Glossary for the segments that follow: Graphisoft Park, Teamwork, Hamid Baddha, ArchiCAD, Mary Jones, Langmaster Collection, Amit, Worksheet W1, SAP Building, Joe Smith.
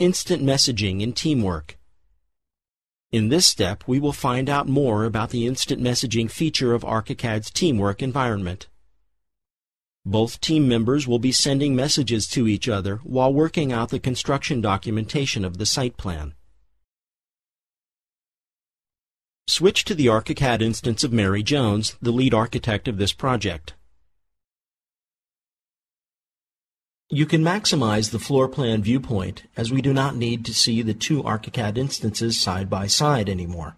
instant messaging in Teamwork. In this step, we will find out more about the instant messaging feature of ArchiCAD's Teamwork environment. Both team members will be sending messages to each other while working out the construction documentation of the site plan. Switch to the ArchiCAD instance of Mary Jones, the lead architect of this project. You can maximize the floor plan viewpoint, as we do not need to see the two ArchiCAD instances side by side anymore.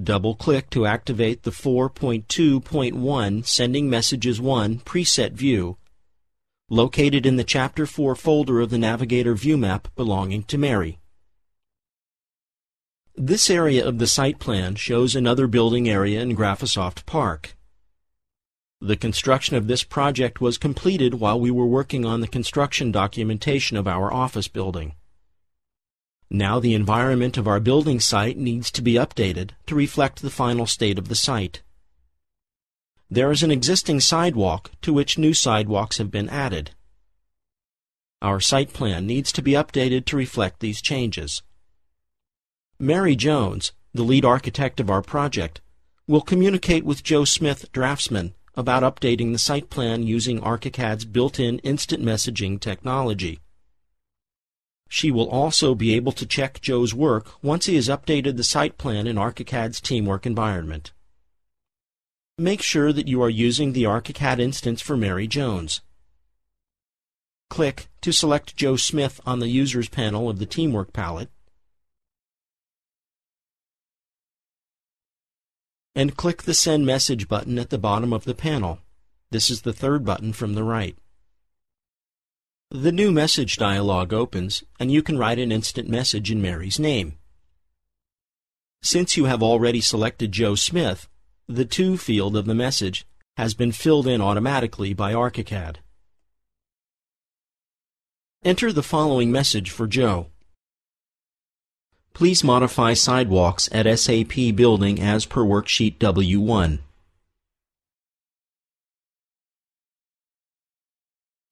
Double-click to activate the 4.2.1 Sending Messages 1 preset view, located in the Chapter 4 folder of the Navigator view map belonging to Mary. This area of the site plan shows another building area in Graphisoft Park. The construction of this project was completed while we were working on the construction documentation of our office building. Now the environment of our building site needs to be updated to reflect the final state of the site. There is an existing sidewalk to which new sidewalks have been added. Our site plan needs to be updated to reflect these changes. Mary Jones, the lead architect of our project, will communicate with Joe Smith, draftsman, about updating the site plan using ArchiCAD's built-in instant messaging technology. She will also be able to check Joe's work once he has updated the site plan in ArchiCAD's Teamwork environment. Make sure that you are using the ArchiCAD instance for Mary Jones. Click to select Joe Smith on the Users panel of the Teamwork palette, and click the Send Message button at the bottom of the panel. This is the third button from the right. The New Message dialog opens, and you can write an instant message in Mary's name. Since you have already selected Joe Smith, the To field of the message has been filled in automatically by ArchiCAD. Enter the following message for Joe. Please modify sidewalks at SAP Building as per Worksheet W1.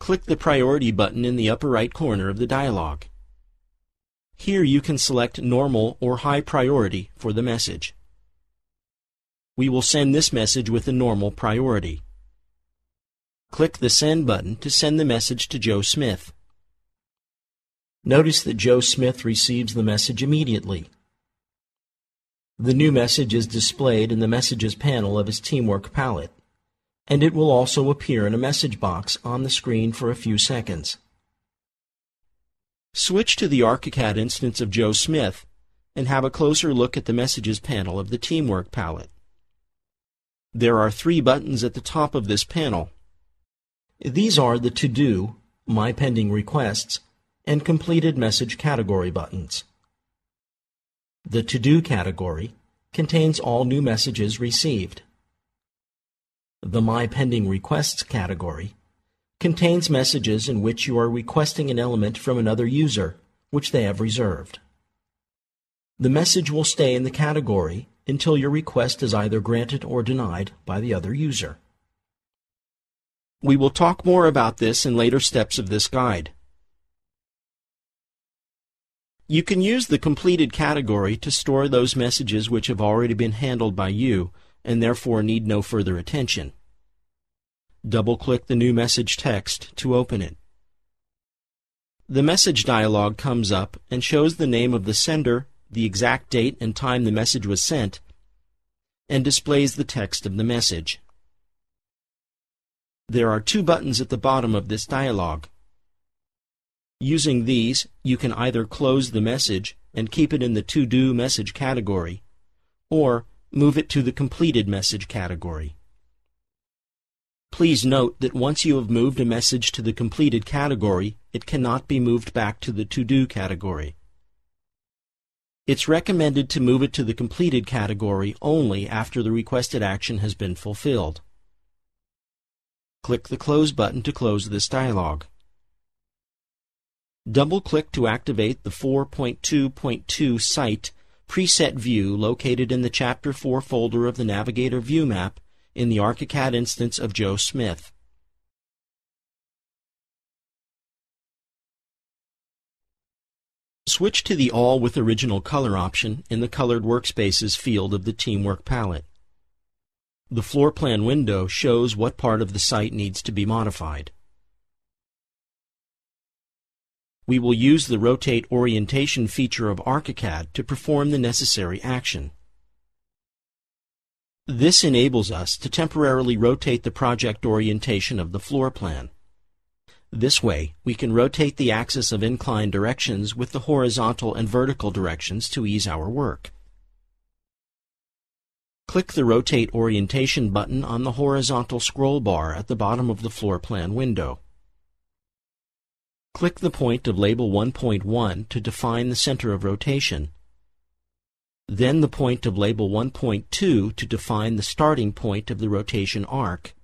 Click the Priority button in the upper right corner of the dialog. Here you can select Normal or High Priority for the message. We will send this message with a normal priority. Click the Send button to send the message to Joe Smith. Notice that Joe Smith receives the message immediately. The new message is displayed in the Messages panel of his Teamwork palette, and it will also appear in a message box on the screen for a few seconds. Switch to the ArchiCAD instance of Joe Smith and have a closer look at the Messages panel of the Teamwork palette. There are three buttons at the top of this panel. These are the To Do, My Pending Requests, and Completed Message Category buttons. The To Do category contains all new messages received. The My Pending Requests category contains messages in which you are requesting an element from another user which they have reserved. The message will stay in the category until your request is either granted or denied by the other user. We will talk more about this in later steps of this guide. You can use the Completed category to store those messages which have already been handled by you and therefore need no further attention. Double-click the New Message text to open it. The message dialog comes up and shows the name of the sender, the exact date and time the message was sent, and displays the text of the message. There are two buttons at the bottom of this dialog. Using these, you can either close the message and keep it in the To Do message category, or move it to the Completed message category. Please note that once you have moved a message to the Completed category, it cannot be moved back to the To Do category. It's recommended to move it to the Completed category only after the requested action has been fulfilled. Click the Close button to close this dialog. Double-click to activate the 4.2.2 Site preset view located in the Chapter 4 folder of the Navigator view map in the ArchiCAD instance of Joe Smith. Switch to the All with Original Color option in the Colored Workspaces field of the Teamwork palette. The floor plan window shows what part of the site needs to be modified. We will use the Rotate Orientation feature of ArchiCAD to perform the necessary action. This enables us to temporarily rotate the project orientation of the floor plan. This way, we can rotate the axis of incline directions with the horizontal and vertical directions to ease our work. Click the Rotate Orientation button on the horizontal scroll bar at the bottom of the floor plan window. Click the point of label 1.1 to define the center of rotation, then the point of label 1.2 to define the starting point of the rotation arc,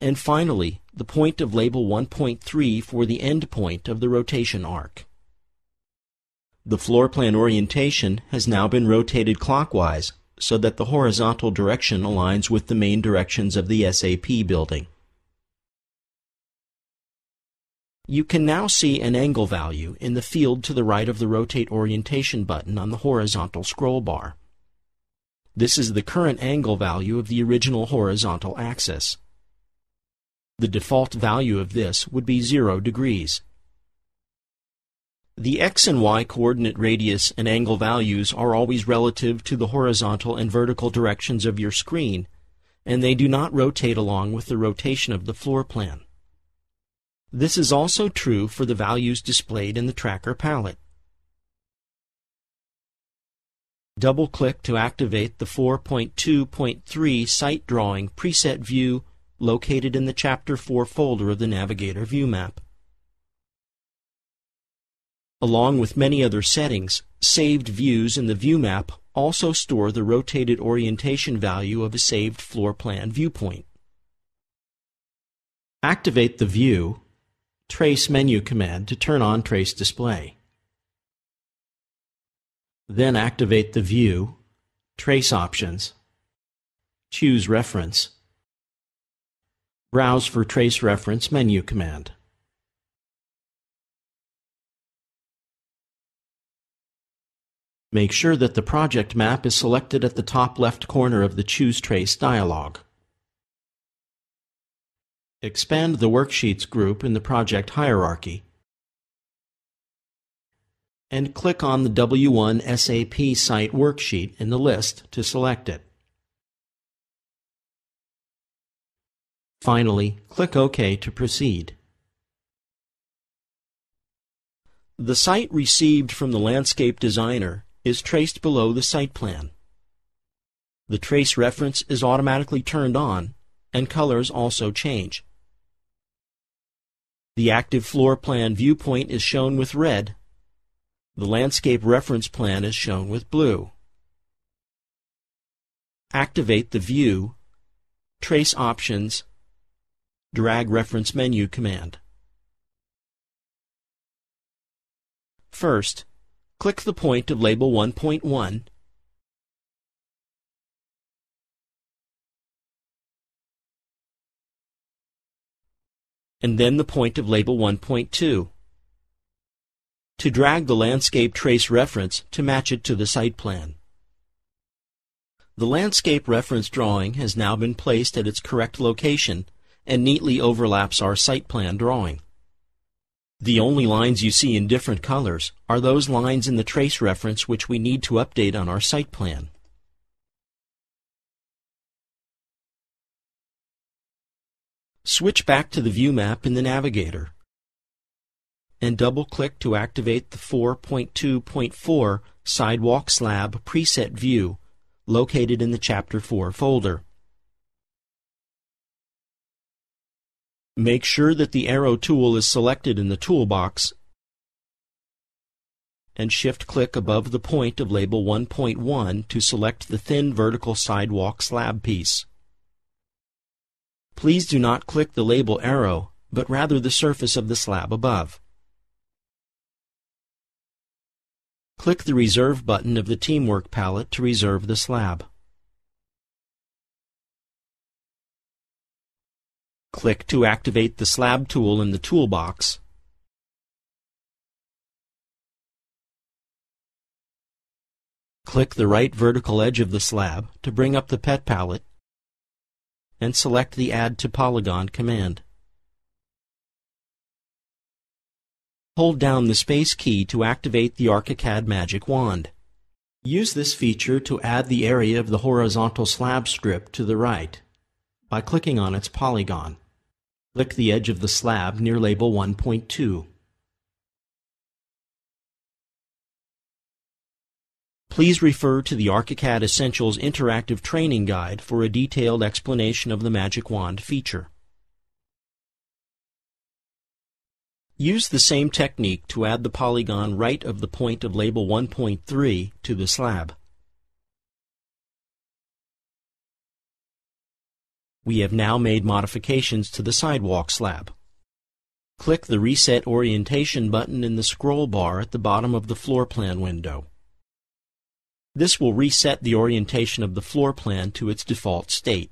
and finally the point of label 1.3 for the end point of the rotation arc. The floor plan orientation has now been rotated clockwise so that the horizontal direction aligns with the main directions of the SAP building. You can now see an angle value in the field to the right of the Rotate Orientation button on the horizontal scroll bar. This is the current angle value of the original horizontal axis. The default value of this would be 0 degrees. The X and Y coordinate radius and angle values are always relative to the horizontal and vertical directions of your screen, and they do not rotate along with the rotation of the floor plan. This is also true for the values displayed in the tracker palette. Double-click to activate the 4.2.3 Site Drawing preset view located in the Chapter 4 folder of the Navigator view map. Along with many other settings, saved views in the view map also store the rotated orientation value of a saved floor plan viewpoint. Activate the View Trace menu command to turn on Trace Display. Then activate the View, Trace Options, Choose Reference, Browse for Trace Reference menu command. Make sure that the project map is selected at the top left corner of the Choose Trace dialog. Expand the Worksheets group in the project hierarchy and click on the W1 SAP Site worksheet in the list to select it. Finally, click OK to proceed. The site received from the landscape designer is traced below the site plan. The trace reference is automatically turned on and colors also change. The active floor plan viewpoint is shown with red. The landscape reference plan is shown with blue. Activate the View, Trace Options, Drag Reference menu command. First, click the point of label 1.1, and then the point of label 1.2 to drag the landscape trace reference to match it to the site plan. The landscape reference drawing has now been placed at its correct location and neatly overlaps our site plan drawing. The only lines you see in different colors are those lines in the trace reference which we need to update on our site plan. Switch back to the view map in the Navigator and double-click to activate the 4.2.4 Sidewalk Slab preset view located in the Chapter 4 folder. Make sure that the arrow tool is selected in the toolbox and shift-click above the point of label 1.1 to select the thin vertical sidewalk slab piece. Please do not click the label arrow, but rather the surface of the slab above. Click the Reserve button of the Teamwork palette to reserve the slab. Click to activate the Slab tool in the toolbox Click the right vertical edge of the slab to bring up the pet palette and select the Add to Polygon command. Hold down the space key to activate the ArchiCAD Magic Wand. Use this feature to add the area of the horizontal slab strip to the right by clicking on its polygon. Click the edge of the slab near label 1.2. Please refer to the ArchiCAD Essentials Interactive Training Guide for a detailed explanation of the Magic Wand feature. Use the same technique to add the polygon right of the point of label 1.3 to the slab. We have now made modifications to the sidewalk slab. Click the Reset Orientation button in the scroll bar at the bottom of the floor plan window. This will reset the orientation of the floor plan to its default state.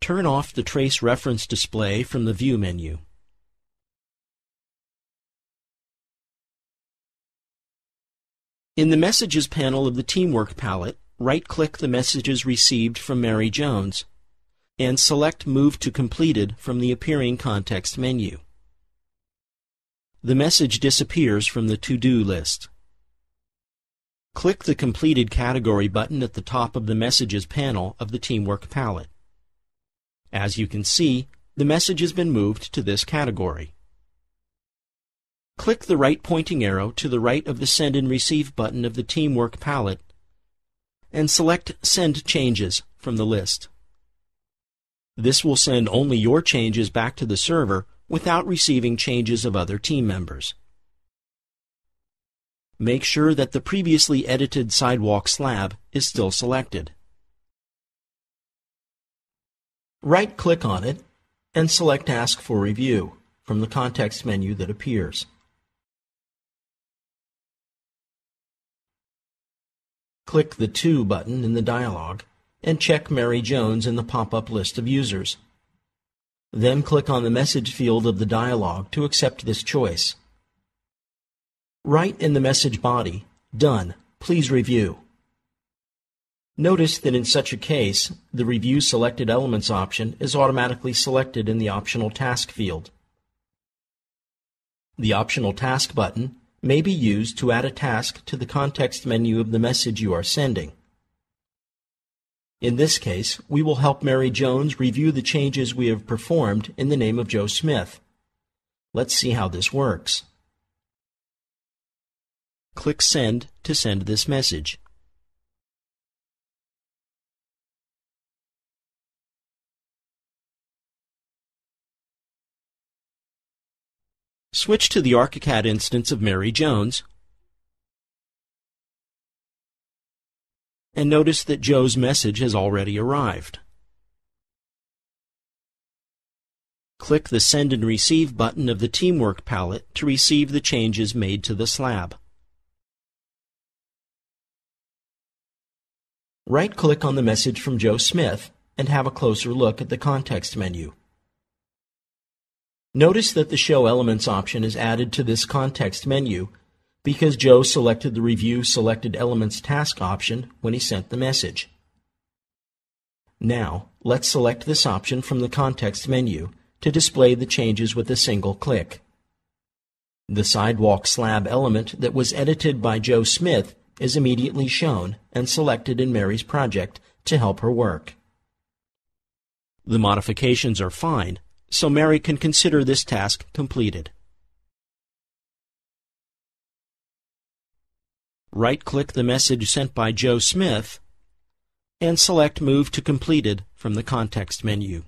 Turn off the Trace Reference display from the View menu. In the Messages panel of the Teamwork palette, right-click the messages received from Mary Jones and select Move to Completed from the appearing context menu. The message disappears from the To-Do list. Click the Completed Category button at the top of the Messages panel of the Teamwork palette. As you can see, the message has been moved to this category. Click the right pointing arrow to the right of the Send and Receive button of the Teamwork palette and select Send Changes from the list. This will send only your changes back to the server without receiving changes of other team members. Make sure that the previously edited sidewalk slab is still selected. Right-click on it and select Ask for Review from the context menu that appears. Click the To button in the dialog and check Mary Jones in the pop-up list of users. Then click on the message field of the dialog to accept this choice. Write in the message body, "Done. Please review." Notice that in such a case, the Review Selected Elements option is automatically selected in the Optional Task field. The Optional Task button may be used to add a task to the context menu of the message you are sending. In this case, we will help Mary Jones review the changes we have performed in the name of Joe Smith. Let's see how this works. Click Send to send this message. Switch to the ArchiCAD instance of Mary Jones and notice that Joe's message has already arrived. Click the Send and Receive button of the Teamwork palette to receive the changes made to the slab. Right-click on the message from Joe Smith and have a closer look at the context menu. Notice that the Show Elements option is added to this context menu because Joe selected the Review Selected Elements task option when he sent the message. Now, let's select this option from the context menu to display the changes with a single click. The sidewalk slab element that was edited by Joe Smith is immediately shown and selected in Mary's project to help her work. The modifications are fine, so Mary can consider this task completed. Right-click the message sent by Joe Smith and select Move to Completed from the context menu.